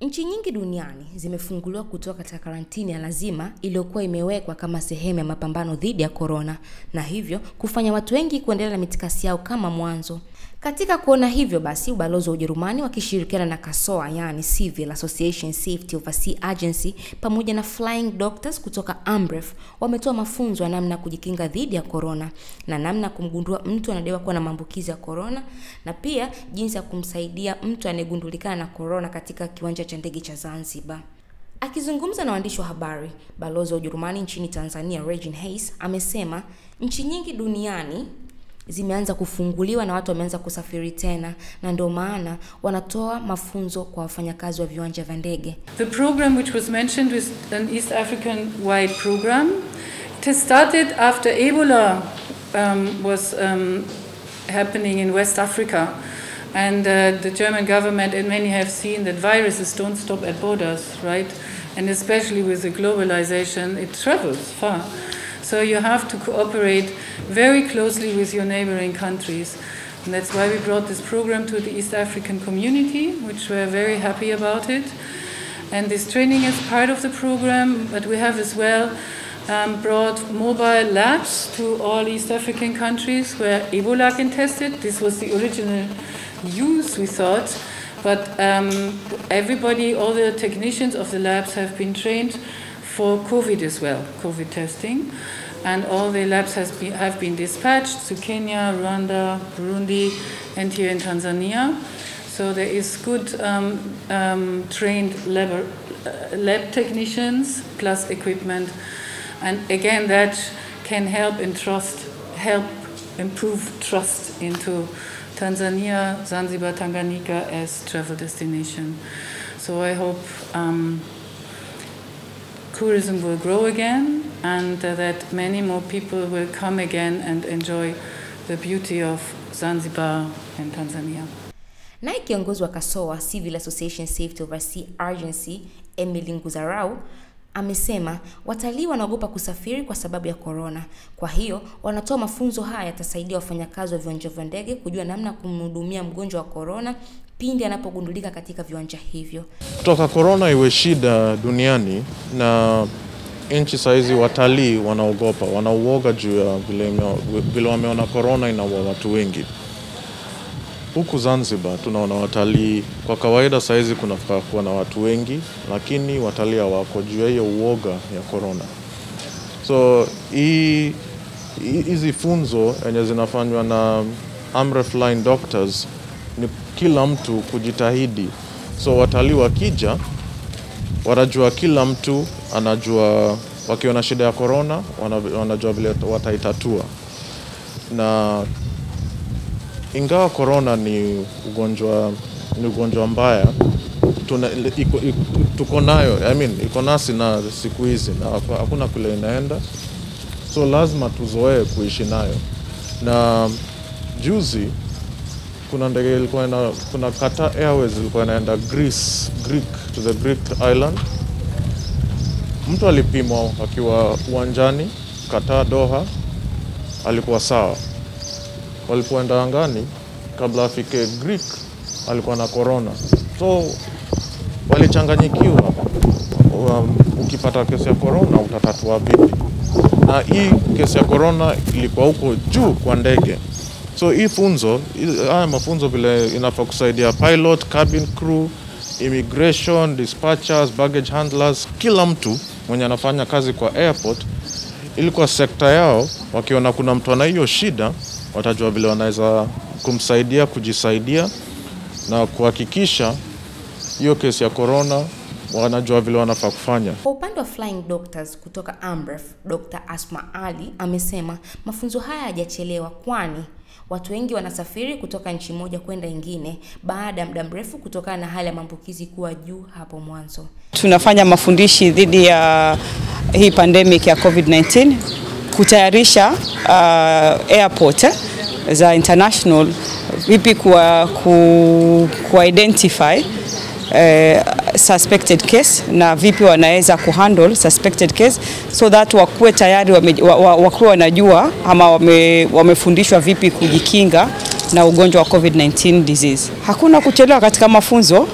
Nchi nyingi duniani zimefunguliwa kutoka katika karantini ya lazima iliyokuwa imewekwa kama sehemu ya mapambano dhidi ya corona, na hivyo kufanya watu wengi kuendelea na mitikasi yao kama mwanzo. Katika kuona hivyo basi, ubalozi wa Ujerumani wakishirikiana na Casoa, yani Civil Association Safety Oversight Agency, pamoja na Flying Doctors kutoka Amref, wametoa mafunzo ya namna kujikinga dhidi ya corona na namna kumgundua mtu anadaiwa kuwa na maambukizi ya corona, na pia jinsi ya kumsaidia mtu anayegundulikana na corona katika kiwanja cha ndege cha Zanzibar. Akizungumza na waandishi wa habari, balozi wa Ujerumani nchini Tanzania Regina Hayes amesema nchi nyingi duniani zimeanza kufunguliwa na watu wameanza kusafiri tena, na ndio maana wanatoa mafunzo kwa wafanyakazi wa viwanja vya ndege. The program which was mentioned is an East African wide program. It has started after Ebola was happening in West Africa, and the German government and many have seen that viruses don't stop at borders, right? And especially with the globalization, it travels far. So you have to cooperate very closely with your neighboring countries. And that's why we brought this program to the East African community, which we're very happy about it. And this training is part of the program, but we have as well brought mobile labs to all East African countries where Ebola can test it. This was the original use, we thought. But everybody, all the technicians of the labs have been trained for COVID as well, COVID testing, and all the labs have been dispatched to Kenya, Rwanda, Burundi, and here in Tanzania. So there is good trained lab technicians plus equipment, and again that can help improve trust into Tanzania, Zanzibar, Tanganyika as travel destination. So I hope tourism will grow again, and that many more people will come again and enjoy the beauty of Zanzibar and Tanzania. Naye kiongozi wa Casoa Civil Association Safety Oversight Agency Emily Nguzarau amesema watalii wanaogopa kusafiri kwa sababu ya corona. Kwa hiyo wanatoa mafunzo haya yatasaidia wafanyakazi wa viwanja vya ndege kujua namna kumhudumia mgonjwa wa corona pindi anapogundulika katika viwanja hivyo. Kutoka corona iwe shida duniani, na nchi saizi watalii wanaogopa, wanauoga juu ya vile wameona corona inaua watu wengi. Huku Zanzibar tunaona watalii kwa kawaida saizi kunafika kuwa na watu wengi, lakini watalii wako juu ya uoga ya corona. So hizi funzo yenye zinafanywa na Amref Line Doctors ni kila mtu kujitahidi. So watalii wakija wanajua, kila mtu anajua wakiona shida ya corona wanajua vile wataitatua. Na ingawa corona ni ugonjwa mbaya, tuko nayo, iko nasi na siku hizi, na hakuna kule inaenda. So lazima tuzoee kuishi nayo. Na juzi kuna ndege ilikuwa kuna Qatar Airways ilikuwa inaenda Greek to the Greek island. Mtu alipimwa akiwa uwanjani Qatar Doha, alikuwa sawa. Walipoenda angani kabla afike Greek alikuwa na corona. So walichanganyikiwa, ukipata kesi ya corona utatatua vipi? Na hii kesi ya corona ilikuwa huko juu kwa ndege. So hii funzo, haya mafunzo vile inafaa kusaidia pilot, cabin crew, immigration, dispatchers, baggage handlers, kila mtu mwenye anafanya kazi kwa airport, ilikuwa sekta yao, wakiona kuna mtu ana hiyo shida watajua vile wanaweza kumsaidia, kujisaidia, na kuhakikisha hiyo kesi ya corona wanajua vile wanafaa kufanya. Kwa upande wa Flying Doctors kutoka Amref, Dr. Asma Ali amesema mafunzo haya hayajachelewa, kwani watu wengi wanasafiri kutoka nchi moja kwenda nyingine baada ya muda mrefu kutokana na hali ya maambukizi kuwa juu hapo mwanzo. Tunafanya mafundishi dhidi ya hii pandemic ya COVID-19 kutayarisha airport za international vipi ku identify suspected case, na vipi wanaweza kuhandle suspected case, so that wakuwe tayari wakuwe wanajua ama wamefundishwa vipi kujikinga na ugonjwa wa COVID-19 disease. Hakuna kuchelewa katika mafunzo.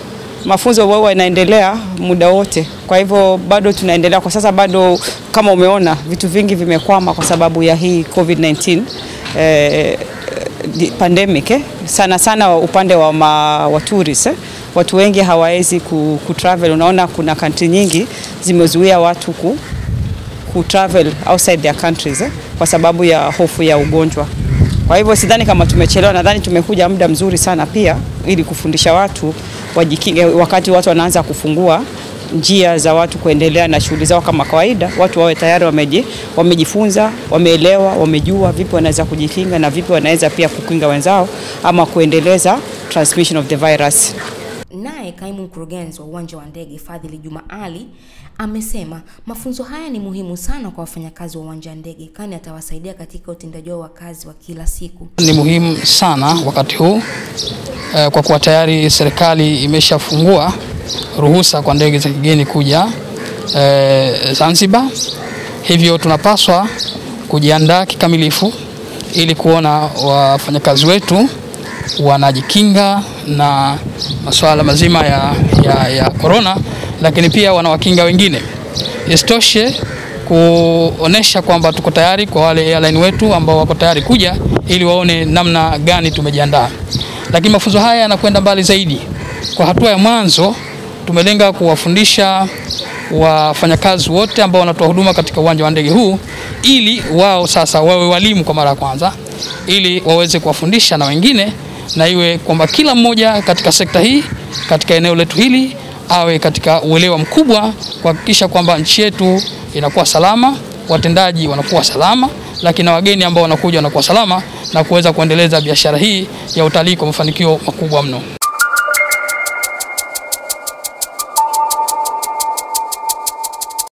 mafunzo wao yanaendelea muda wote. Kwa hivyo bado tunaendelea kwa sasa, bado kama umeona vitu vingi vimekwama kwa sababu ya hii COVID-19 pandemic sana sana upande wa tourists. Watu wengi hawawezi kutravel. Unaona kuna country nyingi zimezuia watu kutravel outside their countries kwa sababu ya hofu ya ugonjwa. Kwa hivyo sidhani kama tumechelewa, nadhani tumekuja muda mzuri sana pia ili kufundisha watu wajikinge. Wakati watu wanaanza kufungua njia za watu kuendelea na shughuli zao kama kawaida, watu wawe tayari wamejifunza, wameelewa, wamejua vipi wanaweza kujikinga na vipi wanaweza pia kukinga wenzao ama kuendeleza transmission of the virus. Naye kaimu mkurugenzi wa uwanja wa ndege Fadili Juma Ali amesema mafunzo haya ni muhimu sana kwa wafanyakazi wa uwanja wa ndege kwani atawasaidia katika utendaji wa kazi wa kila siku. Ni muhimu sana wakati huu kwa kuwa tayari serikali imeshafungua ruhusa kwa ndege za kigeni kuja Zanzibar. Hivyo tunapaswa kujiandaa kikamilifu ili kuona wafanyakazi wetu wanajikinga na masuala mazima ya corona, lakini pia wanawakinga wengine. Isitoshe kuonesha kwamba tuko tayari kwa wale airline wetu ambao wako tayari kuja ili waone namna gani tumejiandaa. Lakini mafunzo haya yanakwenda mbali zaidi. Kwa hatua ya mwanzo tumelenga kuwafundisha wafanyakazi wote ambao wanatoa huduma katika uwanja wa ndege huu ili wao sasa wawe walimu kwa mara ya kwanza ili waweze kuwafundisha na wengine, na iwe kwamba kila mmoja katika sekta hii, katika eneo letu hili, awe katika uelewa mkubwa kuhakikisha kwamba nchi yetu inakuwa salama, watendaji wanakuwa salama, lakini na wageni ambao wanakuja wanakuwa salama, na kuweza kuendeleza biashara hii ya utalii kwa mafanikio makubwa mno.